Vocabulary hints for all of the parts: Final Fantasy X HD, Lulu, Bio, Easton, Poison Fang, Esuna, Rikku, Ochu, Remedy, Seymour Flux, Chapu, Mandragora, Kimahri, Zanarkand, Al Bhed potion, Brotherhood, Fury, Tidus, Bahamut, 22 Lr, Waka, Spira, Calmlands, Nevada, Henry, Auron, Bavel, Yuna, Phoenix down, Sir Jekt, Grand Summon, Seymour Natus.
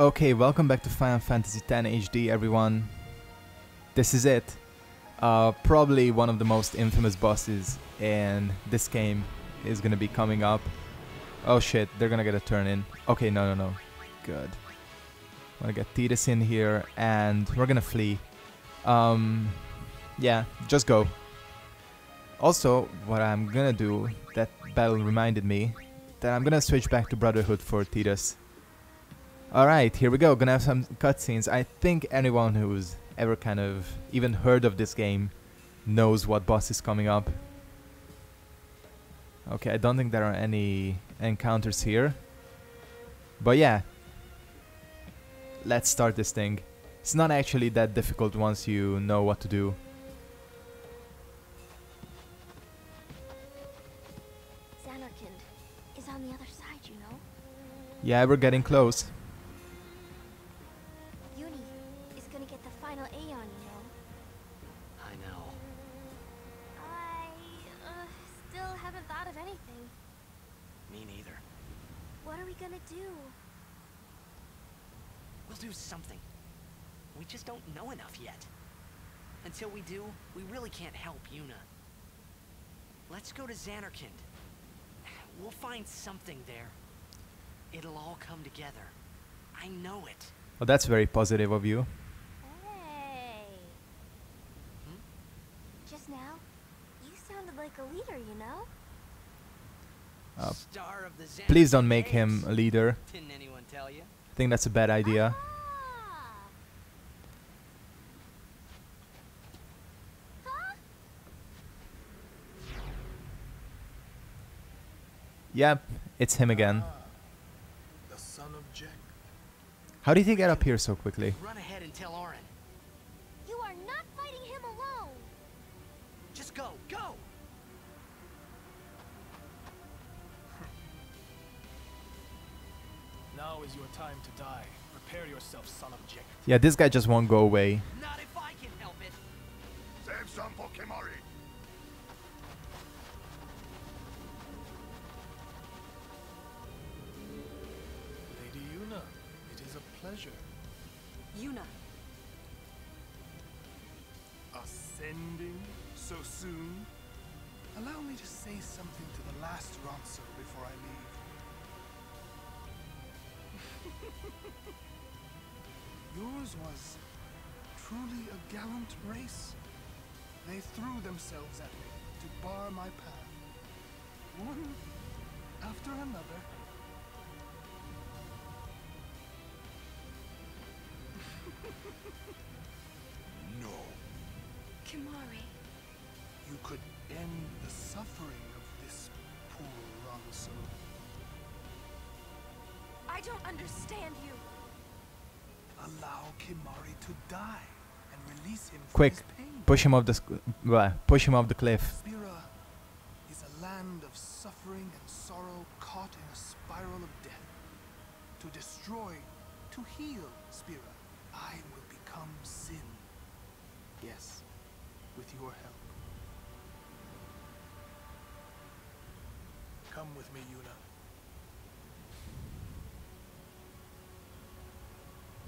Okay, welcome back to Final Fantasy X HD, everyone. This is it. Probably one of the most infamous bosses in this game is gonna be coming up. Oh shit, they're gonna get a turn in. Okay, no. Good. I'm gonna get Tidus in here, and we're gonna flee. Yeah, just go. Also, what I'm gonna do, that battle reminded me, that I'm gonna switch back to Brotherhood for Tidus. Alright, here we go, gonna have some cutscenes. I think anyone who's ever kind of even heard of this game knows what boss is coming up. Okay, I don't think there are any encounters here. But yeah, let's start this thing. It's not actually that difficult once you know what to do. Zanarkand is on the other side, you know? Yeah, we're getting close. Until we do, we really can't help Yuna. Let's go to Zanarkand. We'll find something there. It'll all come together. I know it. Well, that's very positive of you. Hey. Just now, you sounded like a leader, you know? Star of the Zanarkand. Please don't make him a leader. Didn't anyone tell you? I think that's a bad idea. Yep, it's him again. The son of Jack. How did he get up here so quickly? Run ahead and tell Auron. You are not fighting him alone. Just go, go. Now is your time to die. Prepare yourself, son of Jack. Yeah, this guy just won't go away. Not if I can help it. Save some for Kimahri. Yuna. Ascending so soon? Allow me to say something to the last ransom before I leave. Yours was truly a gallant race. They threw themselves at me to bar my path. One after another. No. Kimahri. You could end the suffering of this poor ransom. I don't understand you. Allow Kimahri to die and release him from his pain. Quick, push him off the cliff. Spira is a land of suffering and sorrow caught in a spiral of death. To destroy, to heal Spira, I will become sin. Yes, with your help. Come with me, Yuna.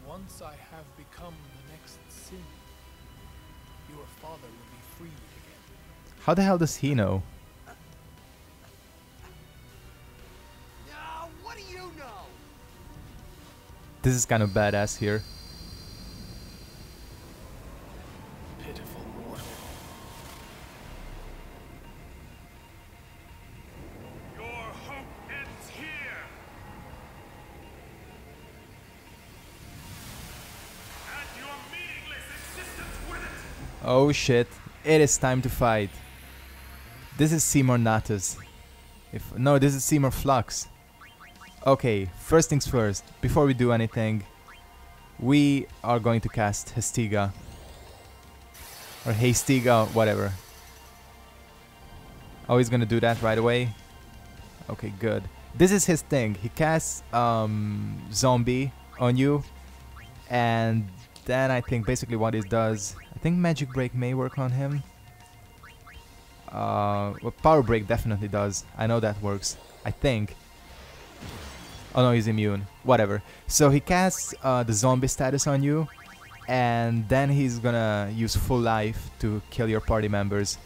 Once I have become the next sin, your father will be freed again. How the hell does he know? What do you know? This is kind of badass here. Oh shit, it is time to fight. This is Seymour Natus. This is Seymour Flux. Okay, first things first, before we do anything, we are going to cast Hastega. Or Hastega, whatever. Oh, he's gonna do that right away? Okay, good. This is his thing. He casts zombie on you, and then I think basically what it does, I think Magic Break may work on him. Well, Power Break definitely does. I know that works. I think. Oh no, he's immune. Whatever. So he casts the zombie status on you, and then he's gonna use full life to kill your party members.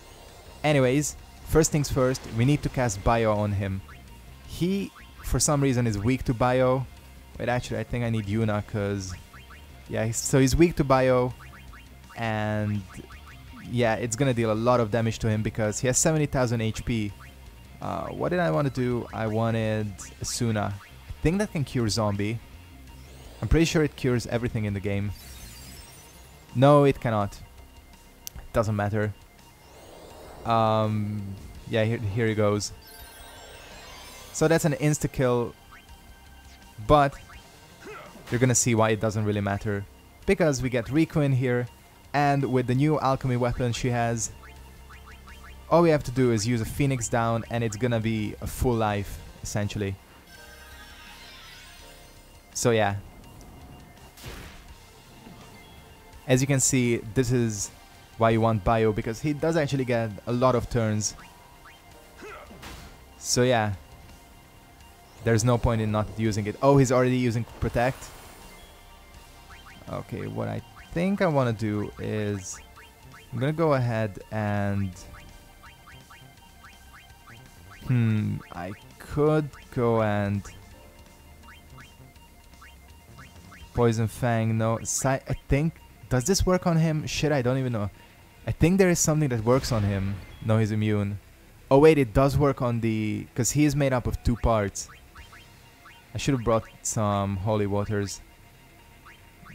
Anyways, first things first, we need to cast Bio on him. He, for some reason, is weak to Bio. Wait, actually, I think I need Yuna, because... yeah, so he's weak to Bio, and... yeah, it's gonna deal a lot of damage to him because he has 70,000 HP. What did I want to do? I wanted Esuna. I think that can cure zombie. I'm pretty sure it cures everything in the game. No, it cannot. It doesn't matter. Yeah, here he goes. So that's an insta-kill. But you're gonna see why it doesn't really matter. Because we get Rikku in here. And with the new alchemy weapon she has, all we have to do is use a Phoenix down, and it's gonna be a full life, essentially. So yeah. As you can see, this is why you want Bio, because he does actually get a lot of turns. So yeah. There's no point in not using it. Oh, he's already using Protect. Okay, what I think I want to do is... I'm gonna go ahead and... I could go and... Poison Fang, no. I think... Does this work on him? Shit, I don't even know. I think there is something that works on him. No, he's immune. Oh wait, it does work on the... because he is made up of two parts. I should have brought some holy waters.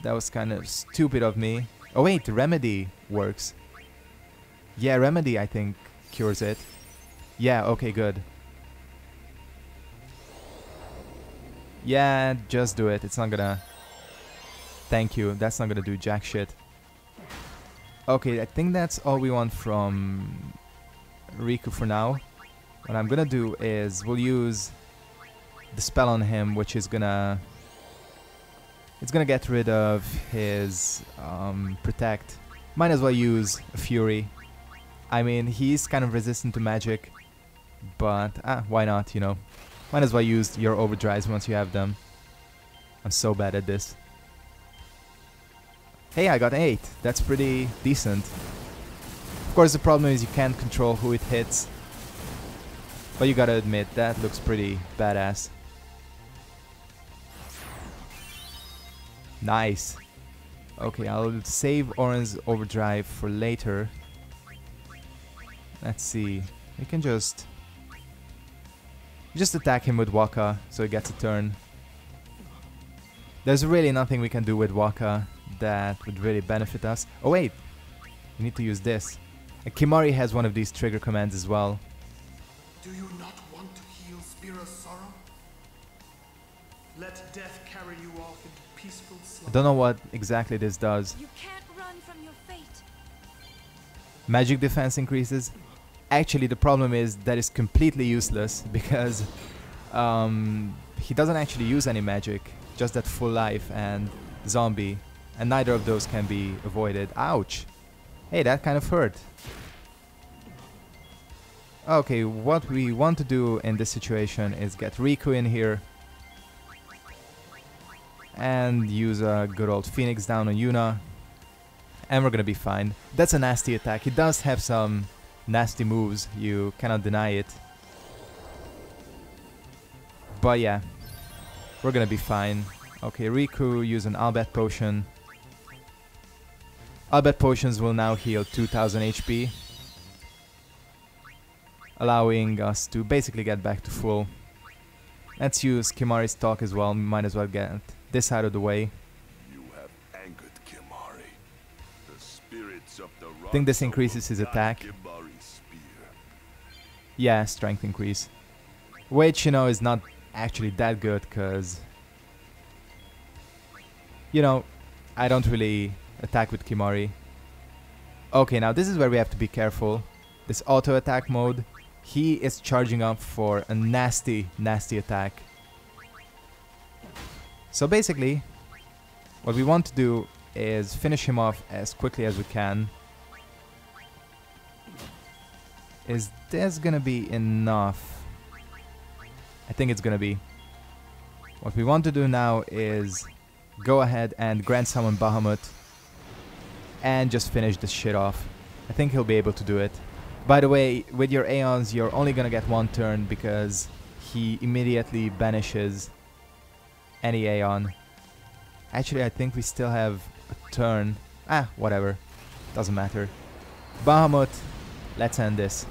That was kind of stupid of me. Oh wait, Remedy works. Yeah, Remedy, I think, cures it. Yeah, okay, good. Yeah, just do it. It's not gonna... thank you. That's not gonna do jack shit. Okay, I think that's all we want from Rikku for now. What I'm gonna do is we'll use the spell on him, which is gonna... it's gonna get rid of his Protect. Might as well use Fury. I mean, he's kind of resistant to magic, but why not, you know? Might as well use your overdrives once you have them. I'm so bad at this. Hey, I got 8. That's pretty decent. Of course, the problem is you can't control who it hits. But you gotta admit, that looks pretty badass. Nice. Okay, I'll save Auron's overdrive for later. Let's see. We can just attack him with Waka, so he gets a turn. There's really nothing we can do with Waka that would really benefit us. Oh wait, we need to use this. Kimahri has one of these trigger commands as well. Do you not want to heal Spira's sorrow? Let death carry you off into peaceful slumber. I don't know what exactly this does. You can't run from your fate. Magic defense increases. Actually, the problem is that is completely useless because he doesn't actually use any magic, just that full life and zombie. And neither of those can be avoided. Ouch! Hey, that kind of hurt. Okay, what we want to do in this situation is get Rikku in here. And use a good old Phoenix down on Yuna. And we're gonna be fine. That's a nasty attack. He does have some nasty moves. You cannot deny it. But yeah. We're gonna be fine. Okay, Rikku, use an Al Bhed potion. Al Bhed potions will now heal 2000 HP, allowing us to basically get back to full. Let's use Kimahri's talk as well. Might as well get this out of the way. You have angered Kimahri. The spirits of the rock. I think this increases his attack. Yeah, strength increase, which, you know, is not actually that good because, you know, I don't really attack with Kimahri. Okay, now this is where we have to be careful. This auto attack mode, he is charging up for a nasty, nasty attack. So basically, what we want to do is finish him off as quickly as we can. Is this gonna be enough? I think it's gonna be. What we want to do now is go ahead and Grand Summon Bahamut and just finish this shit off. I think he'll be able to do it. By the way, with your Aeons, you're only gonna get one turn because he immediately banishes any Aeon. Actually, I think we still have a turn. Ah, whatever. Doesn't matter. Bahamut, let's end this.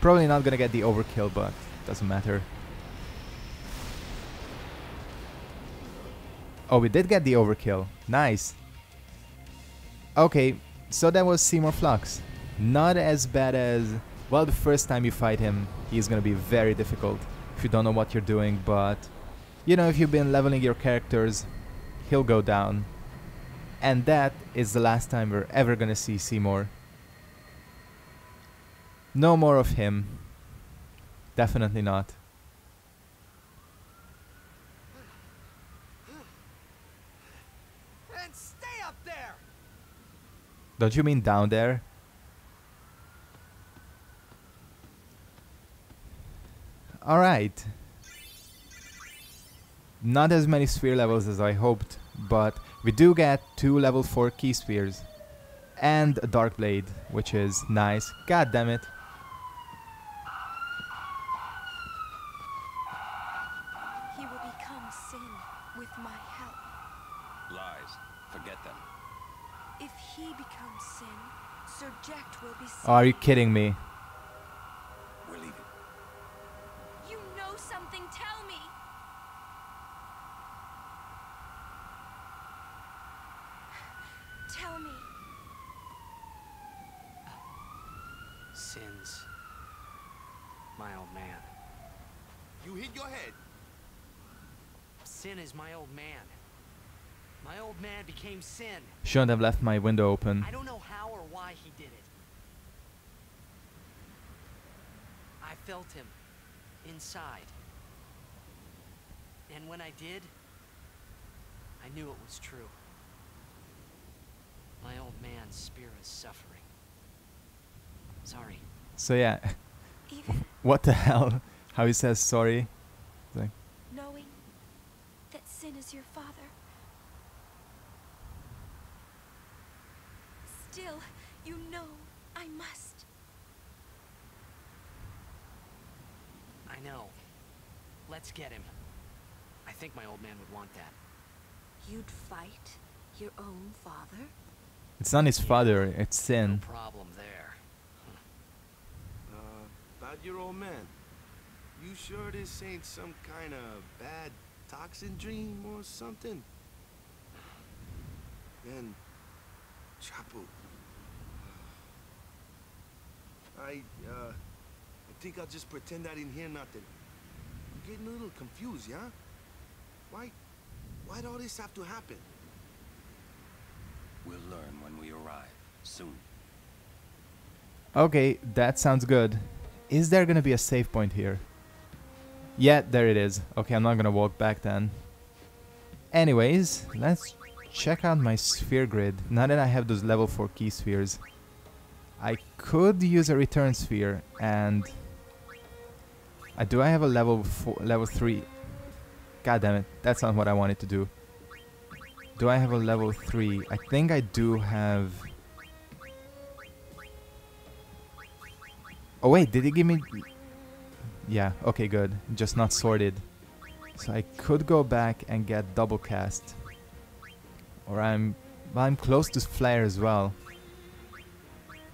Probably not gonna get the overkill, but doesn't matter. Oh, we did get the overkill. Nice. Okay, so that was Seymour Flux. Not as bad as... Well, the first time you fight him, he's gonna be very difficult if you don't know what you're doing, but... You know, if you've been leveling your characters, he'll go down. And that is the last time we're ever gonna see Seymour. No more of him. Definitely not. And stay up there. Don't you mean down there? All right. Not as many sphere levels as I hoped, but we do get 2 level 4 key spheres and a dark blade, which is nice. God damn it. He will become sin with my help. Lies, forget them. If he becomes sin, Sir Jekt will be sin. Are you kidding me? We're leaving. You know something, tell me. Tell me. Sins. My old man. You hit your head. Sin is my old man. My old man became sin. Shouldn't have left my window open. I don't know how or why he did it. I felt him. Inside. And when I did, I knew it was true. My old man's spirit is suffering. Sorry. So yeah, what the hell? How he says sorry? Like, knowing that sin is your father, still, you know, I must. I know. Let's get him. I think my old man would want that. You'd fight your own father? It's not his father, it's sin. No problem there. About your old man. You sure this ain't some kind of bad toxin dream or something? And Chapu. I think I'll just pretend I didn't hear nothing. I'm getting a little confused, yeah? Why'd all this have to happen? We'll learn when we arrive, soon. Okay, that sounds good. Is there gonna be a save point here? Yeah, there it is. Okay, I'm not gonna walk back then. Anyways, let's check out my sphere grid. Now that I have those level 4 key spheres, I could use a return sphere, and... Do I have a level 3? God damn it, that's not what I wanted to do. Do I have a level 3? I think I do have... Oh wait, did he give me... Yeah, okay, good. Just not sorted. So I could go back and get double cast. Or I'm close to flare as well.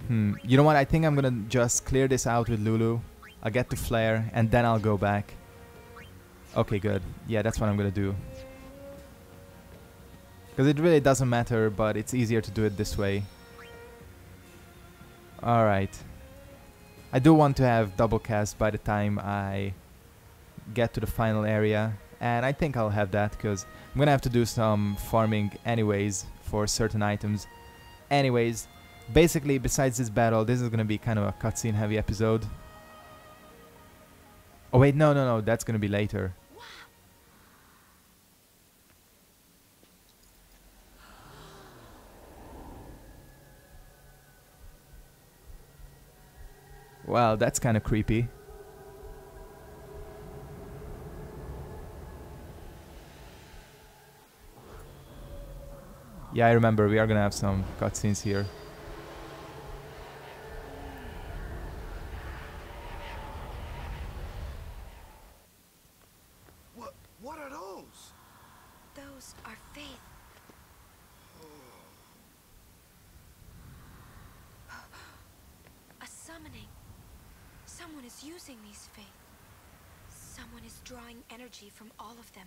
You know what? I think I'm gonna just clear this out with Lulu. I'll get to flare and then I'll go back. Okay, good. Yeah, that's what I'm gonna do. Because it really doesn't matter, but it's easier to do it this way. Alright. I do want to have double cast by the time I get to the final area. And I think I'll have that, because I'm going to have to do some farming anyways for certain items. Anyways, basically, besides this battle, this is going to be kind of a cutscene heavy episode. Oh wait, no, that's going to be later. Wow, that's kind of creepy. Yeah, I remember, we are gonna have some cutscenes here. What are those? Those are faith. Oh. A summoning. Someone is using these faith. Someone is drawing energy from all of them.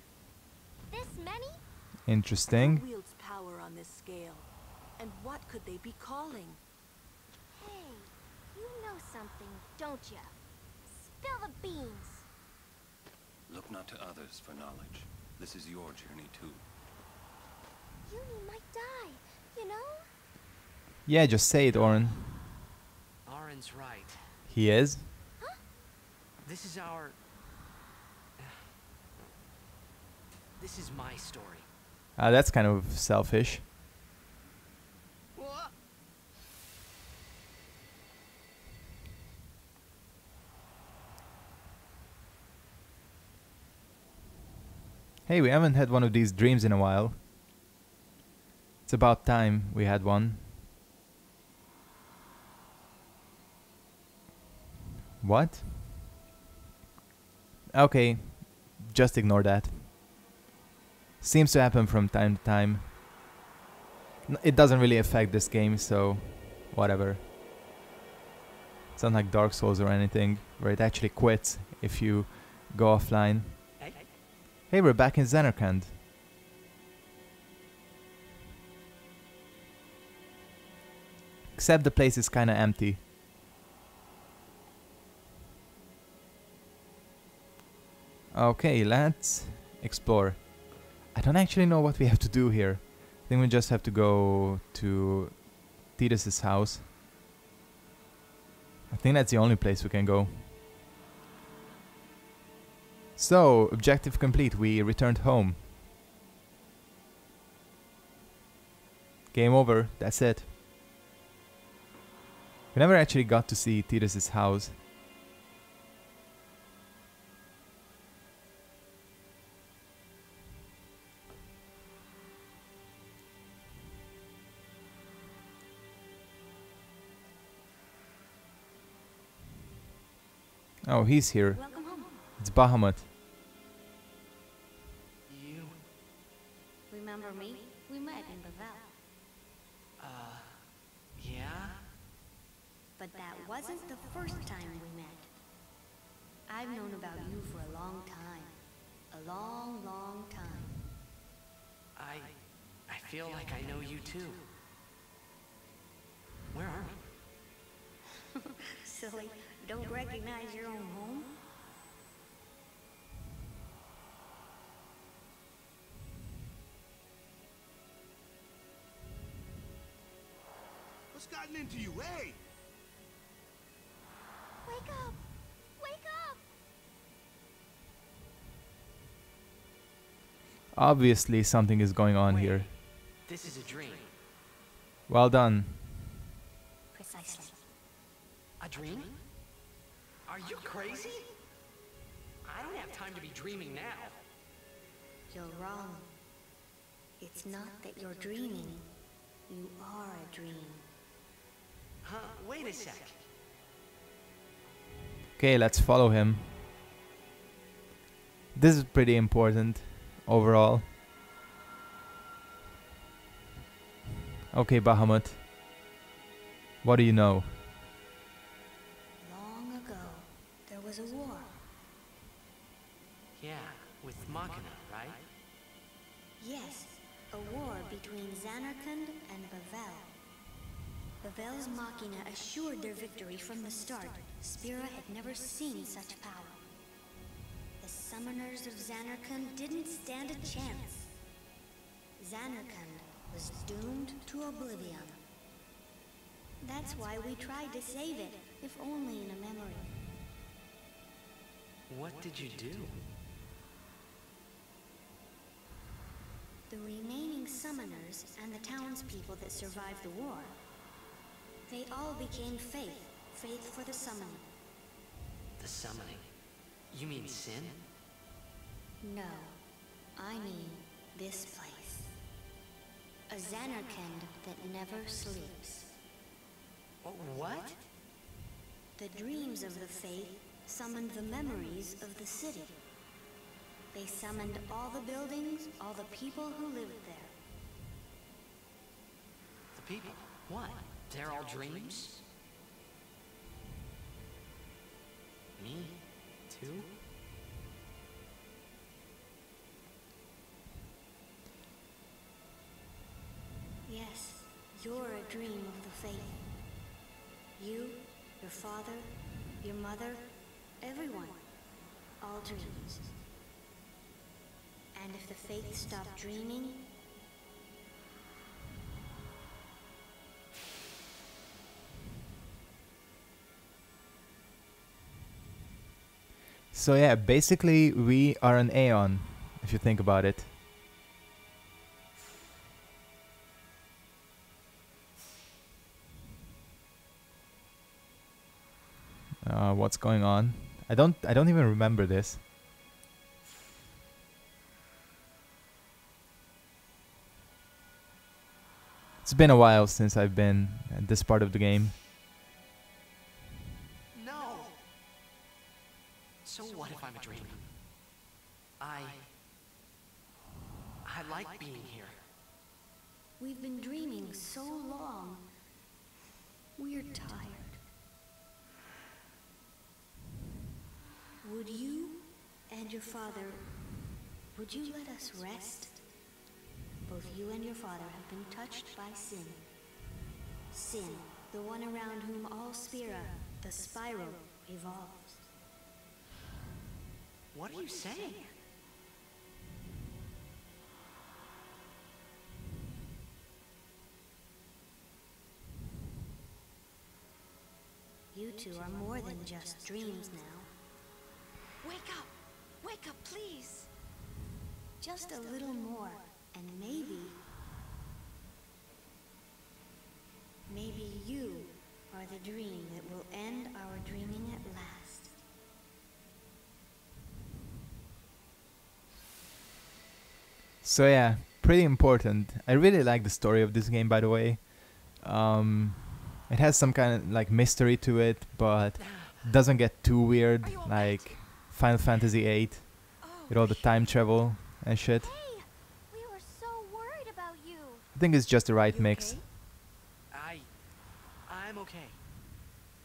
This many? Interesting. Who wields power on this scale? And what could they be calling? Hey, you know something, don't you? Spill the beans. Look not to others for knowledge. This is your journey too. Yuna might die, you know? Yeah, just say it, Auron. Auron's right. He is? Huh? This is our... This is my story. That's kind of selfish. What? Hey, we haven't had one of these dreams in a while. It's about time we had one. What? Okay, just ignore that. Seems to happen from time to time. It doesn't really affect this game, so whatever. It's not like Dark Souls or anything, where it actually quits if you go offline. Hey, we're back in Zanarkand. Except the place is kinda empty. Okay, let's explore. I don't actually know what we have to do here. I think we just have to go to Tidus' house. I think that's the only place we can go. So, objective complete, we returned home. Game over, that's it. We never actually got to see Tidus' house. Oh, he's here. Welcome home. It's Bahamut. You remember me? We met in Bavel. Yeah. But that wasn't the first time we met. I've known about you for a long time. A long, long time. I feel like I know you too. Where are we? Silly. Don't recognize your own home? What's gotten into you, hey? Wake up! Wake up! Obviously something is going on here. This is a dream. Well done. Precisely. A dream? Are you crazy? I don't have time to be dreaming now. You're wrong. It's not that you're dreaming. You are a dream. Huh? Wait a sec. Okay, let's follow him. This is pretty important overall. Okay, Bahamut. What do you know? Yes, a war between Zanarkand and Bavel. Bavel's Machina assured their victory from the start. Spira had never seen such power. The summoners of Zanarkand didn't stand a chance. Zanarkand was doomed to oblivion. That's why we tried to save it, if only in a memory. What did you do? The remaining summoners and the townspeople that survived the war, they all became faith for the summoning. The summoning? You mean sin? No, I mean this place. A Zanarkand that never sleeps. What? The dreams of the Faith summoned the memories of the city. They summoned all the buildings, all the people who lived there. The people? What? They're all dreams? Me? Too? Yes, you're a dream of the Faith. You, your father, your mother, everyone. All dreams. And if the Faith stopped dreaming... So yeah, basically we are an Aeon, if you think about it. What's going on? I don't even remember this. It's been a while since I've been at this part of the game. No. So what if I'm a dream? I like being here. We've been dreaming so long. We're tired. Would you and your father, would you let us rest? Both you and your father have been touched by sin. Sin, the one around whom all Spira, the spiral, revolves. What are you saying? You two are more than just dreams now. Wake up, please. Just a little more, and maybe you are the dream that will end our dreaming at last. So yeah, pretty important. I really like the story of this game, by the way. It has some kind of like mystery to it, but doesn't get too weird, like Final Fantasy VIII, with all the time travel and shit. Hey, we were so worried about you. I think it's just the right mix. Okay? I'm okay.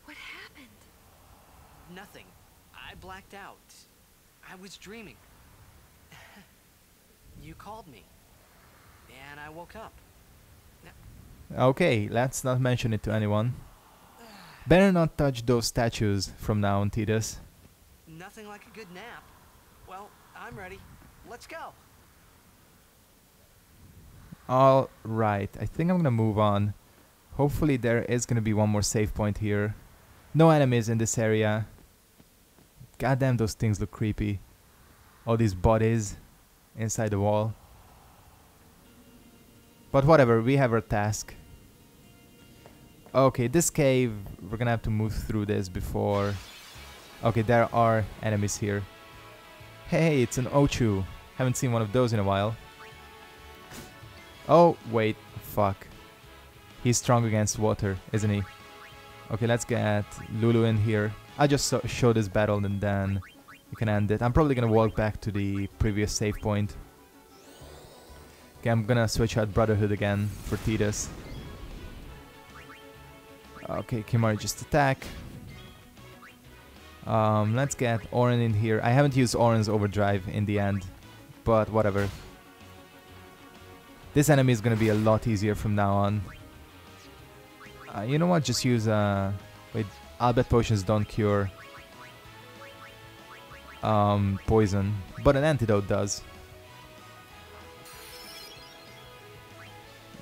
What happened? Nothing. I blacked out. I was dreaming. You called me, and I woke up. Okay, let's not mention it to anyone. Better not touch those statues from now on, Tidus. Nothing like a good nap. Well, I'm ready. Let's go. All right. I think I'm gonna move on. Hopefully there is gonna be one more save point here. No enemies in this area. Goddamn, those things look creepy. All these bodies inside the wall. But whatever, we have our task. Okay, this cave, we're gonna have to move through this before... Okay, there are enemies here. Hey, it's an Ochu. Haven't seen one of those in a while. Oh, wait, fuck. He's strong against water, isn't he? Okay, let's get Lulu in here. I'll just show this battle and then we can end it. I'm probably gonna walk back to the previous save point. Okay, I'm gonna switch out Brotherhood again for Tidus. Okay, Kimahri just attack. Let's get Auron in here. I haven't used Auron's overdrive in the end, but whatever. This enemy is gonna be a lot easier from now on. You know what? Just use wait, Al Bhed potions don't cure poison, but an antidote does.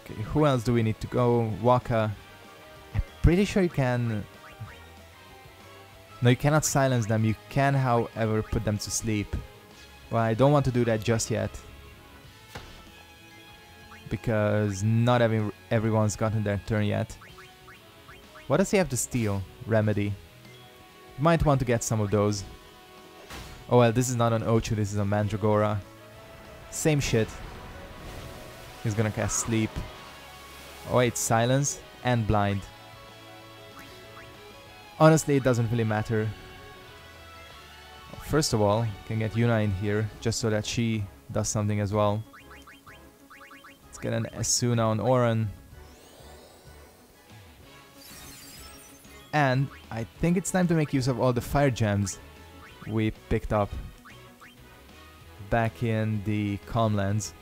Okay, who else do we need to go? Waka. Pretty sure you can... No, you cannot silence them. You can, however, put them to sleep. Well, I don't want to do that just yet. Because not everyone's gotten their turn yet. What does he have to steal? Remedy. Might want to get some of those. Oh well, this is not an Ochu, this is a Mandragora. Same shit. He's gonna cast sleep. Oh wait, silence and blind. Honestly, it doesn't really matter. First of all, can get Yuna in here, just so that she does something as well. Let's get an Esuna on Auron. And I think it's time to make use of all the fire gems we picked up back in the Calmlands.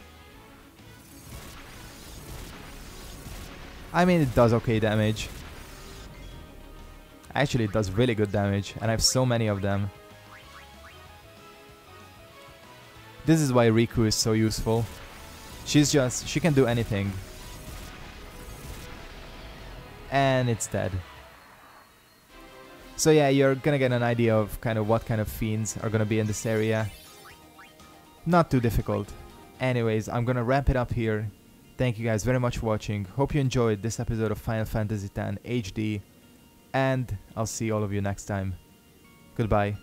I mean, it does okay damage. Actually, it does really good damage, and I have so many of them. This is why Rikku is so useful. She can do anything. And it's dead. So yeah, you're gonna get an idea of kind of what kind of fiends are gonna be in this area. Not too difficult. Anyways, I'm gonna wrap it up here. Thank you guys very much for watching. Hope you enjoyed this episode of Final Fantasy X HD. And I'll see all of you next time. Goodbye.